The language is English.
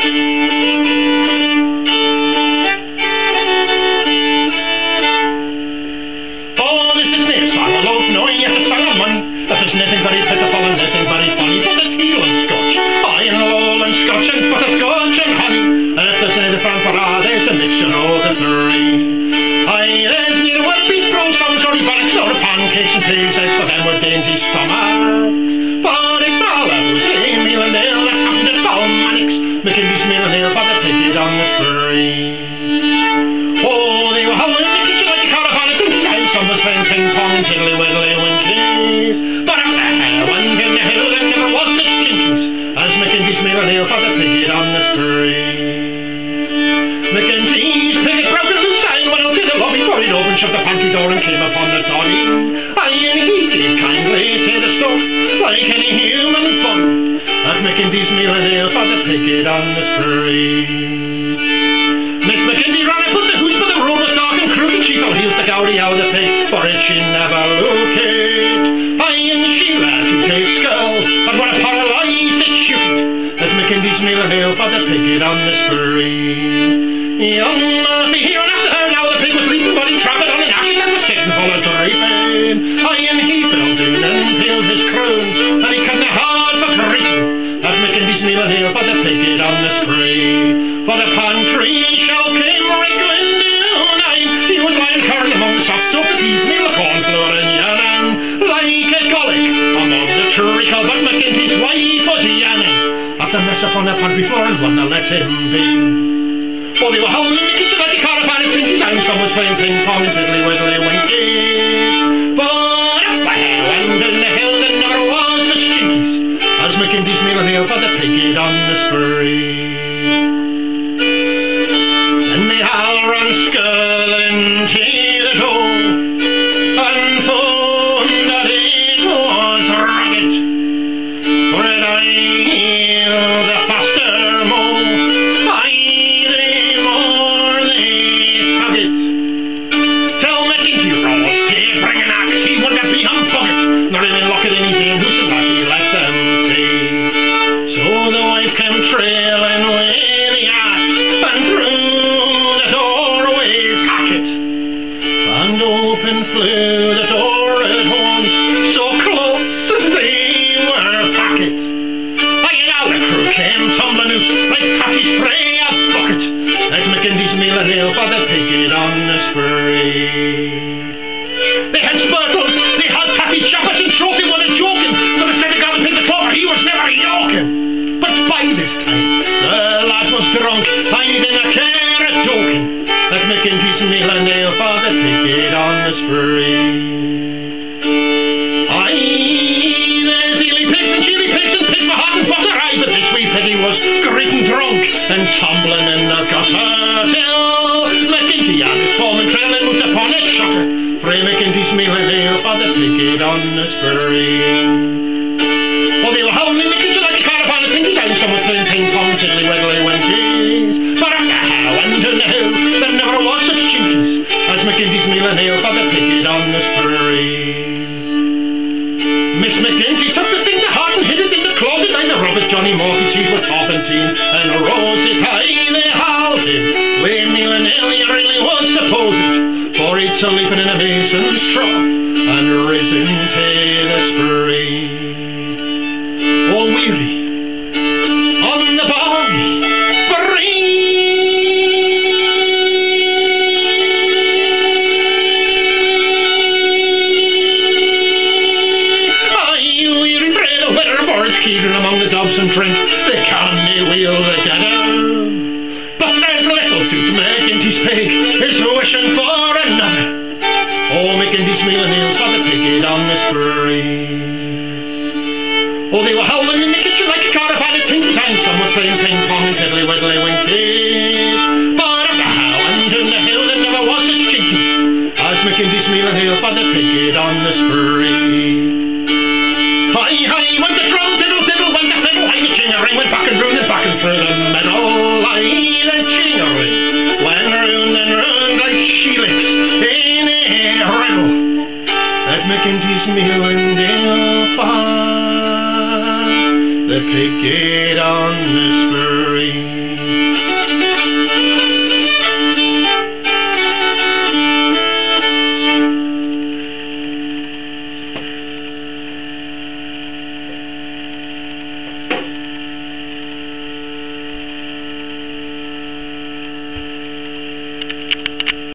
M'Ginty's Meal-an-Ale, but I did it on the spree. Oh, they were howling in the kitchen like a caravan at the house on the train, ping-pong, tiddly-widdly, winkies. But when came the hill, there never was such jinkies as M'Ginty's Meal-an-Ale, but I did it on the spree. M'Ginty's pig grabbed a loose sign, went out to the lobby, worried over, shut the pantry door and came upon the toddy. Aye, he did kindly say the stoke, like any human bum, at M'Ginty's Meal-an-Ale, but did on the spree. Miss M'Ginty ran and put the hoose, but the room was dark and crude, and she thought he'll take outie out the pig, for it she never located. Aye, and she ran to take skull, and what a paralysed it shoot, as M'Ginty's Meal-an-Ale, but the pig did on the spree. Young Murphy here and after her, now the pig was leaping, but he trampled on an ash, and was sitting for a dry pain. Aye, and he fell down and peeled his crown, and he cut the hard for creeping, as M'Ginty's Meal-an-Ale, but the on the spree. For the pantry shell came wriggling down, and he was lying currently among the soft soap, peas, meal, corn, flour, and yarn, like a colic among the treacle. But M'Ginty's wife was yarning at the mess upon the pantry floor, and wouldna let him be. For they were howling in the kitchen like a caravan at Pinty's house, some was playing ping pong and diddly widdly winkies. But up there and in the hill there never was such jinkies as M'Ginty's Meal-an-Ale, but the pig did on the spree. Flew the door at once, so close that they were packed. Like an hour crew came tumbling out, like Patty Spray a bucket, at M'Ginty's Meal-an-Ale, for the pig did on the spree. They had Spurtle, they had Patty Chappers and Trophy won a joking, for the set of gallop in the corner, he was never yoking. But by this time, the lad was drunk, I didn't care a token, at M'Ginty's Meal-an-Ale, for the pig did on the spree. Aye, there's eely pigs and chilly pigs and pigs for hot and butter. Aye, but this wee piggy was gritting drunk and tumbling in the gutter till M'Ginty and his foreman trailing looked upon its shutter. Frae M'Ginty's Meal-an-Ale, for the pig did on the spree. Well, they were howling in the kitchen like a caravan at Pinty's house, some were playing ping pong, tiddly widdly winkies. But up the hill and down the hill there never was such jinkies as M'Ginty's Meal-an-Ale, but the pig did on the spree. Miss M'Ginty took the thing to heart and hid it in the closet, and the robber Johnny Morphy seized with Tarpentine and rose it high, they howled it, when Meal-an-Ale he really was supposed, for he'd sleeping in a mason's trough and risen to the spree. All weary on the barn. Oh, they were howling in the kitchen like a caravan at Pinty's house, some were playing ping pong and tiddly widdly winkies. But up the hill and down the hill there never was such jinkies as M'Ginty's Meal-an-Ale, but the pig did on the spree. Hi, hi, went the drum, diddle, diddle, went the fiddle, hi, the jing-a-ring went back and round and back and through the middle. Hi, the jing-a-ring went round and round like she-licks in a riddle at M'Ginty's Meal-an-Ale. that they get on the spring.